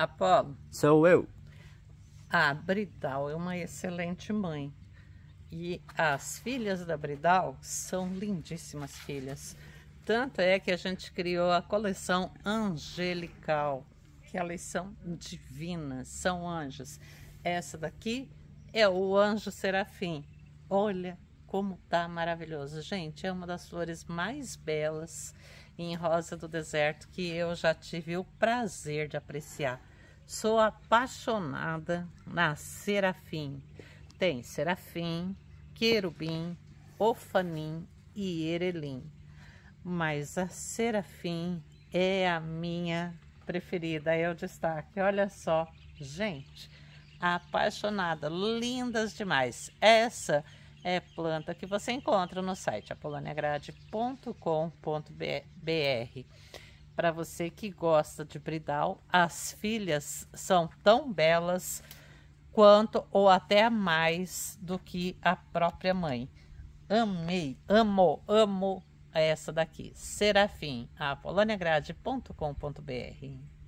Apolo? Sou eu. A Bridal é uma excelente mãe. E as filhas da Bridal são lindíssimas filhas. Tanto é que a gente criou a coleção angelical, que elas são divinas, são anjos. Essa daqui é o anjo Serafim. Olha como tá maravilhoso. Gente, é uma das flores mais belas em rosa do deserto que eu já tive o prazer de apreciar. Sou apaixonada na Serafim. Tem Serafim, Querubim, Ofanim e Erelim. Mas a Serafim é a minha preferida, é o destaque. Olha só, gente, apaixonada, lindas demais. Essa é planta que você encontra no site apoloniagrade.com.br. Para você que gosta de Bridal, as filhas são tão belas quanto ou até mais do que a própria mãe. Amei, amo essa daqui. Serafim, apoloniagrade.com.br.